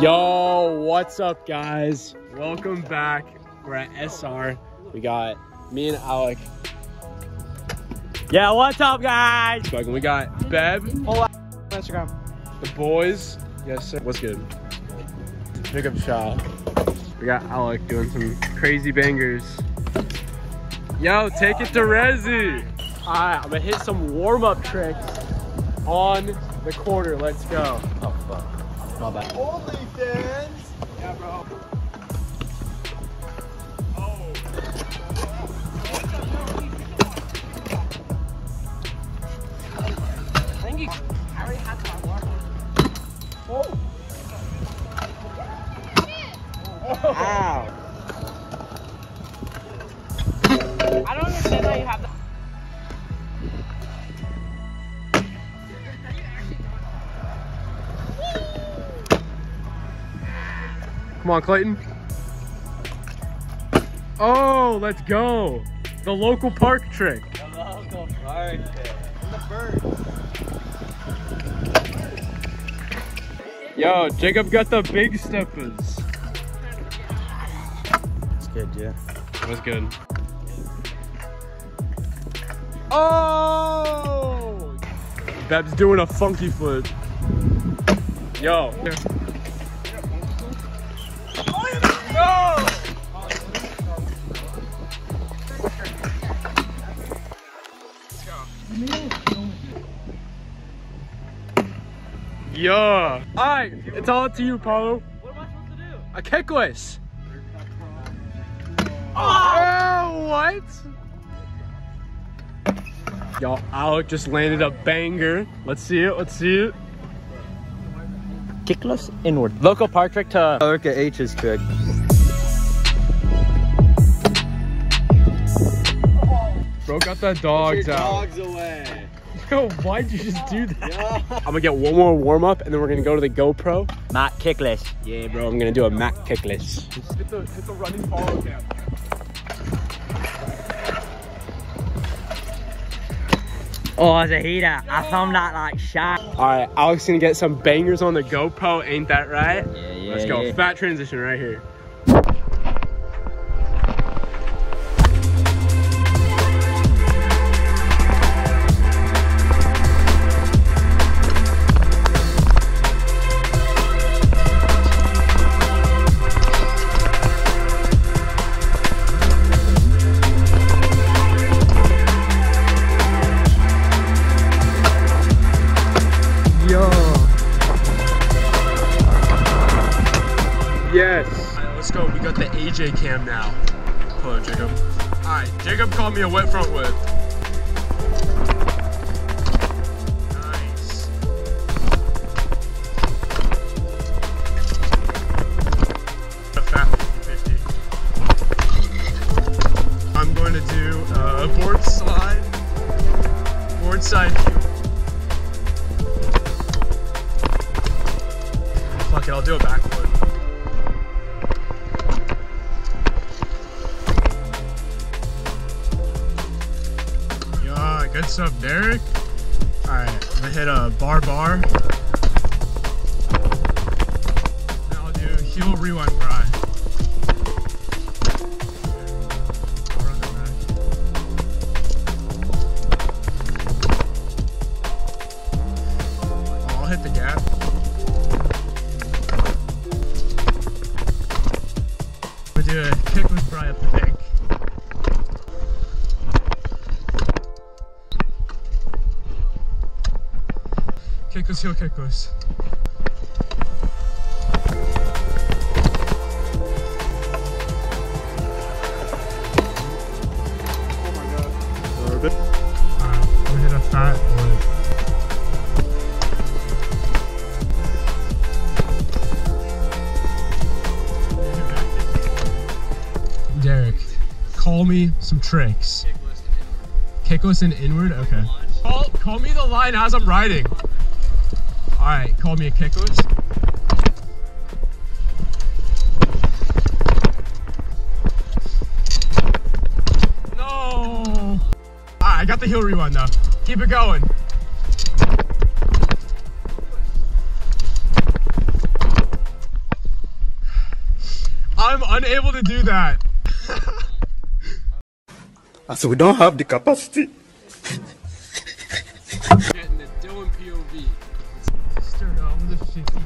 Yo, what's up, guys? Welcome back. We're at SR. We got me and Alec. Yeah, what's up, guys? We got Beb. Hold on Instagram. The boys. Yes, sir. What's good? Pickup shot. We got Alec doing some crazy bangers. Yo, take it to Rezzy. All right, I'm gonna hit some warm-up tricks on the corner. Let's go. Oh, fuck. My bad. Only fans. Yeah, bro. Oh. I think you already had my water. Oh. Ow. I don't understand how you have that. Come on, Clayton. Oh, let's go. The local park trick. The local park trick. And the birds. Yo, Jacob got the big steppers. That's good, yeah. That was good. Oh! Beb's doing a funky flip. Yo. Yeah. All right, it's all up to you, Paulo. What am I supposed to do? A kickless. Oh, what? Y'all, Alec just landed a banger. Let's see it. Let's see it. Kickless inward. Local park trick to look at H's trick. Bro got the dogs out. Dogs away. Yo, why'd you just do that? Yeah. I'm gonna get one more warm up and then we're gonna go to the GoPro. Matt kickless. Yeah, bro, I'm gonna do a Matt kickless. Hit the running follow down. Oh, it's a heater. I found that like shot. All right, Alec's gonna get some bangers on the GoPro. Ain't that right? Yeah. Let's go. Yeah. Fat transition right here. Let's go, we got the AJ cam now. Hold on, Jacob. All right, Jacob called me a wet front whip. Nice. A fat 50-50. I'm going to do a board slide, board side cue. Fuck it, I'll do a backflip. Good stuff, Derek. All right, I'm gonna hit a bar. Now I'll do heel rewind grind. I'll hit the gap. I'm gonna do a kick with Brian up the bank. Kickless heel kickless. Oh my god. I'm gonna hit a fat one. Derek, call me some tricks. Kickless and inward? Okay. Call me the line as I'm riding. Alright, call me a kickless. No! Alright, I got the heel rewind though. Keep it going. I'm unable to do that. So we don't have the capacity. Getting the Dylan POV. Stirred up with a 50.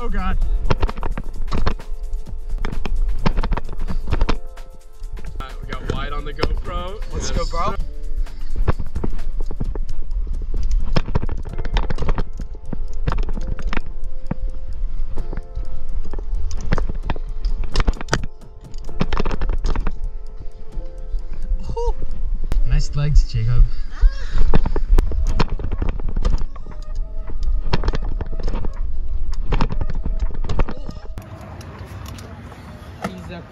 Oh God. We got wide on the GoPro. Let's go, bro. Nice legs, Jacob.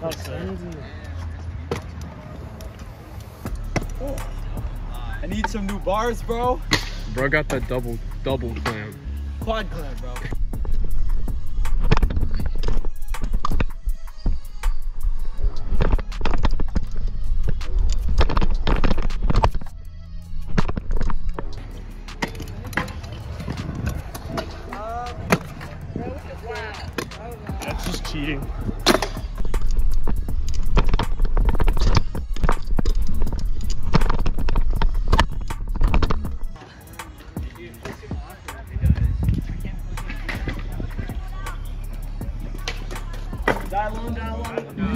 That's crazy. Oh. I need some new bars, bro. Bro got that double clamp. Quad clamp, bro. That's just cheating.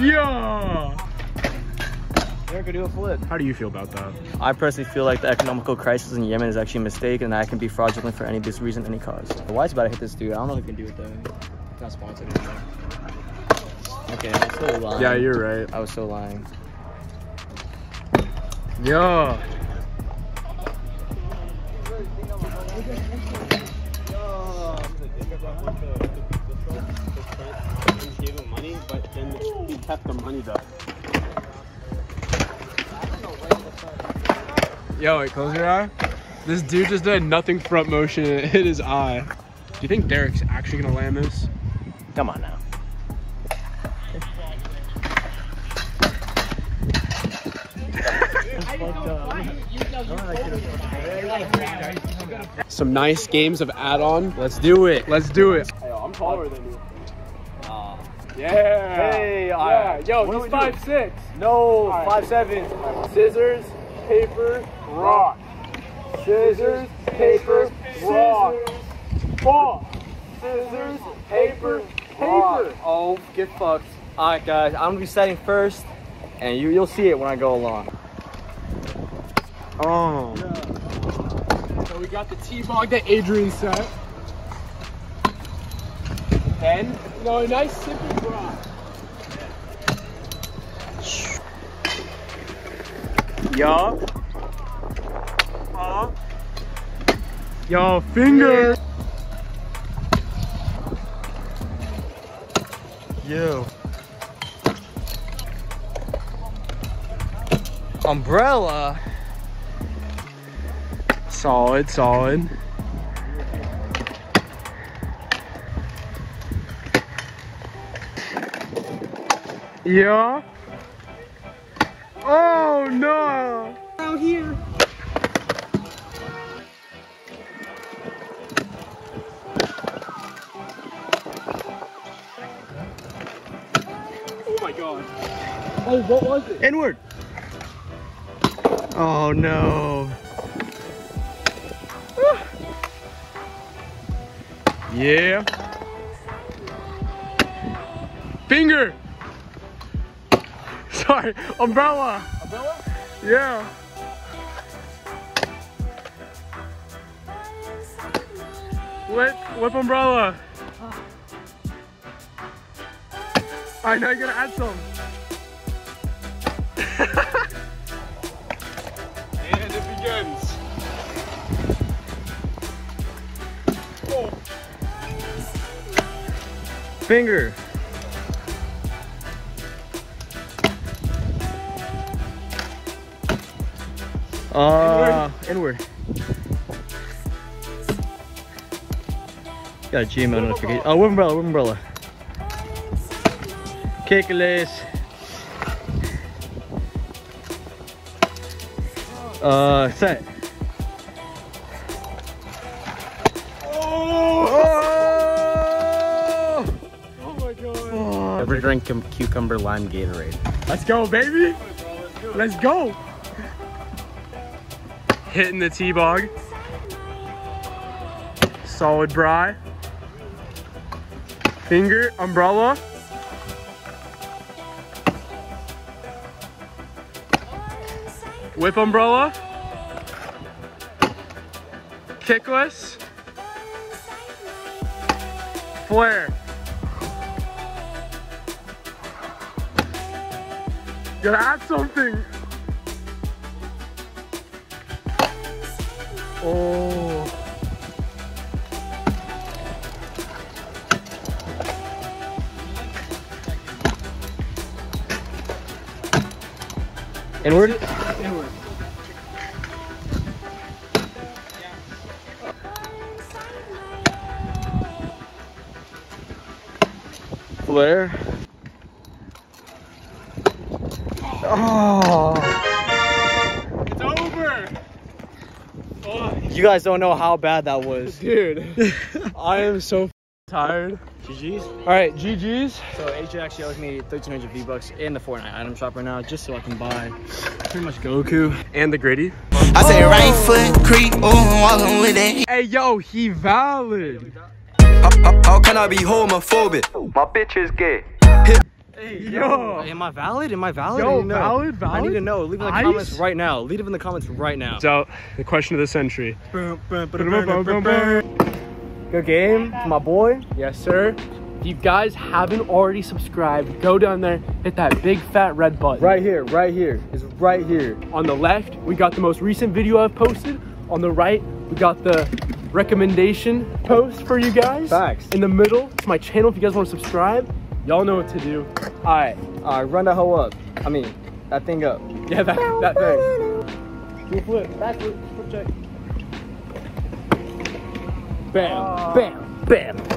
Yeah! There, go do a flip. How do you feel about that? I personally feel like the economical crisis in Yemen is actually a mistake, and that can be fraudulent for any reason, any cause. Why's about to hit this dude? I don't know if you can do it though. It's not sponsored anymore. Okay, I was so lying. Yeah, you're right. I was so lying. Yeah! But then he kept the money though. Yo, wait, close your eye. This dude just did nothing front motion and it hit his eye. Do you think Derek's actually gonna land this? Come on now. Some nice games of add-on. Let's do it. Let's do it. Hey, yo, I'm taller than you. Yeah. Hey, yeah. Yo, he's 5'6". No, 5'7". Right. Scissors, paper, rock. Scissors, paper, rock. Ball. Scissors, paper, rock. Oh, get fucked. All right, guys, I'm gonna be setting first, and you'll see it when I go along. Oh. Yeah. So we got the T-bog that Adrian set. And no, a nice simple rock. Yo. Yo, finger. Yo. Umbrella. Solid, solid. Yeah. Oh no! Out here. Oh my God. Oh, what was it? Inward. Oh no. Yeah. Finger. Sorry, umbrella. Umbrella? Yeah. Whip umbrella. Alright, now you're gonna add some. And it begins. Oh. Finger. Inward. Got a Gmail notification. Oh, umbrella. Kick a lace. Set. Ever drink cucumber lime Gatorade? Let's go, baby. Let's go. Hitting the T-bog. Solid bry. Finger, umbrella. Whip umbrella. Kickless. Flare. Gotta add something. Oh. Inward? Inward. Flare. Oh. It's over. Oh. You guys don't know how bad that was. Dude, I am so tired. GG's. All right, GG's. So AJ actually owes me 1,300 V bucks in the Fortnite item shop right now, just so I can buy pretty much Goku and the gritty. I say right foot creep, walking with it. Hey yo, he valid. How can I be homophobic? My bitch is gay. Hey, yo. Am I valid? Am I valid? Yo, valid? I need to know. Leave it in the comments right now. Leave it in the comments right now. It's out. The question of the century. Good game, my boy. Yes, sir. If you guys haven't already subscribed, go down there, hit that big fat red button. Right here, it's right here. On the left, we got the most recent video I've posted. On the right, we got the recommendation post for you guys. Facts. In the middle, it's my channel if you guys want to subscribe. Y'all know what to do. All right, run that hoe up. I mean, that thing up. Yeah, that thing. Full flip, back flip, flip check. Bam, bam, bam.